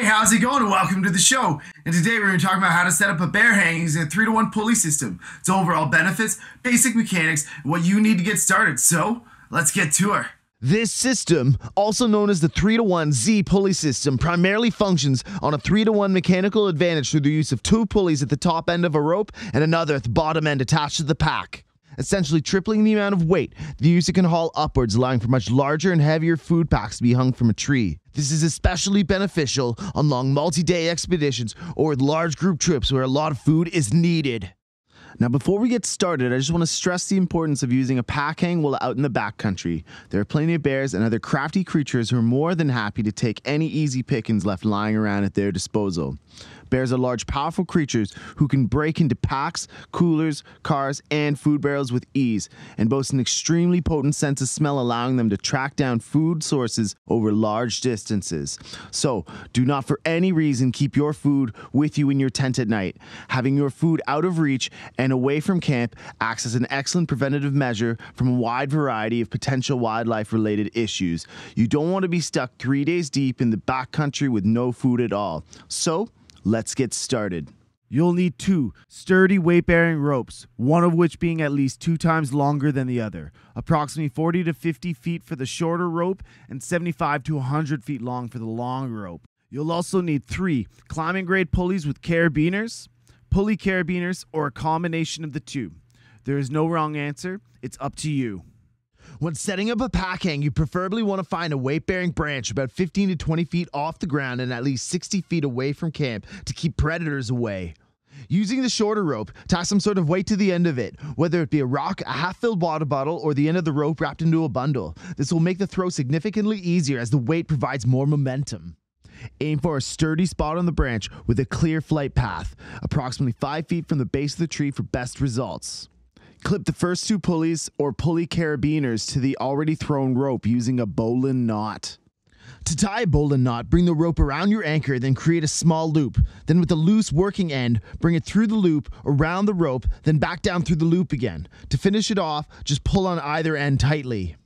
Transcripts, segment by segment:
Hey, how's it going? Welcome to the show. And today we're going to talk about how to set up a bear hang using a 3-to-1 pulley system. Its overall benefits, basic mechanics, and what you need to get started. So let's get to it. This system, also known as the 3-to-1 Z Pulley System, primarily functions on a 3-to-1 mechanical advantage through the use of two pulleys at the top end of a rope and another at the bottom end attached to the pack. Essentially tripling the amount of weight the user can haul upwards, allowing for much larger and heavier food packs to be hung from a tree. This is especially beneficial on long multi-day expeditions or with large group trips where a lot of food is needed. Now, before we get started, I just want to stress the importance of using a pack hang while out in the backcountry. There are plenty of bears and other crafty creatures who are more than happy to take any easy pickings left lying around at their disposal. Bears are large, powerful creatures who can break into packs, coolers, cars, and food barrels with ease, and boast an extremely potent sense of smell, allowing them to track down food sources over large distances. So, do not for any reason keep your food with you in your tent at night. Having your food out of reach and away from camp acts as an excellent preventative measure from a wide variety of potential wildlife-related issues. You don't want to be stuck 3 days deep in the backcountry with no food at all. So, let's get started. You'll need two sturdy weight-bearing ropes, one of which being at least 2 times longer than the other, approximately 40 to 50 feet for the shorter rope and 75 to 100 feet long for the long rope. You'll also need 3 climbing-grade pulleys with carabiners, pulley carabiners, or a combination of the two. There is no wrong answer. It's up to you. When setting up a pack hang, you preferably want to find a weight-bearing branch about 15 to 20 feet off the ground and at least 60 feet away from camp to keep predators away. Using the shorter rope, tie some sort of weight to the end of it, whether it be a rock, a half-filled water bottle, or the end of the rope wrapped into a bundle. This will make the throw significantly easier as the weight provides more momentum. Aim for a sturdy spot on the branch with a clear flight path, approximately 5 feet from the base of the tree for best results. Clip the first 2 pulleys or pulley carabiners to the already thrown rope using a bowline knot. To tie a bowline knot, bring the rope around your anchor, then create a small loop. Then with the loose working end, bring it through the loop, around the rope, then back down through the loop again. To finish it off, just pull on either end tightly.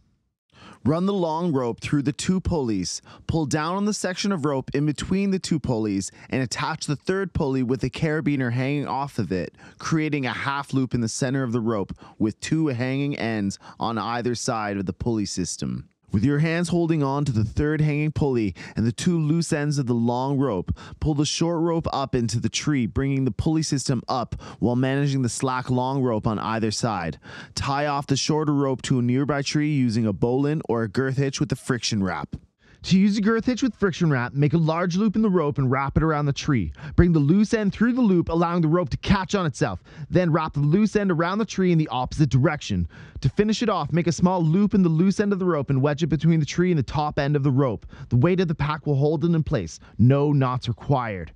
Run the long rope through the 2 pulleys, pull down on the section of rope in between the 2 pulleys, and attach the 3rd pulley with a carabiner hanging off of it, creating a half loop in the center of the rope with 2 hanging ends on either side of the pulley system. With your hands holding on to the 3rd hanging pulley and the 2 loose ends of the long rope, pull the short rope up into the tree, bringing the pulley system up while managing the slack long rope on either side. Tie off the shorter rope to a nearby tree using a bowline or a girth hitch with a friction wrap. To use a girth hitch with friction wrap, make a large loop in the rope and wrap it around the tree. Bring the loose end through the loop, allowing the rope to catch on itself. Then wrap the loose end around the tree in the opposite direction. To finish it off, make a small loop in the loose end of the rope and wedge it between the tree and the top end of the rope. The weight of the pack will hold it in place. No knots required.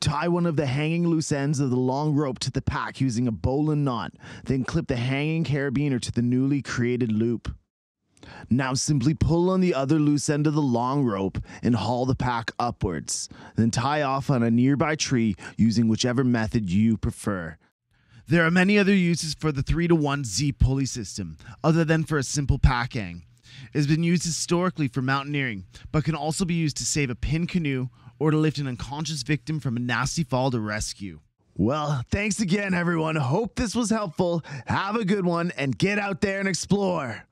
Tie one of the hanging loose ends of the long rope to the pack using a bowline knot. Then clip the hanging carabiner to the newly created loop. Now simply pull on the other loose end of the long rope and haul the pack upwards. Then tie off on a nearby tree using whichever method you prefer. There are many other uses for the 3-to-1 Z pulley system, other than for a simple pack hang. It has been used historically for mountaineering, but can also be used to save a pinned canoe or to lift an unconscious victim from a nasty fall to rescue. Well, thanks again, everyone. Hope this was helpful. Have a good one and get out there and explore.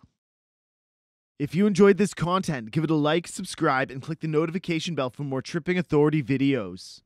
If you enjoyed this content, give it a like, subscribe, and click the notification bell for more Tripping Authority videos.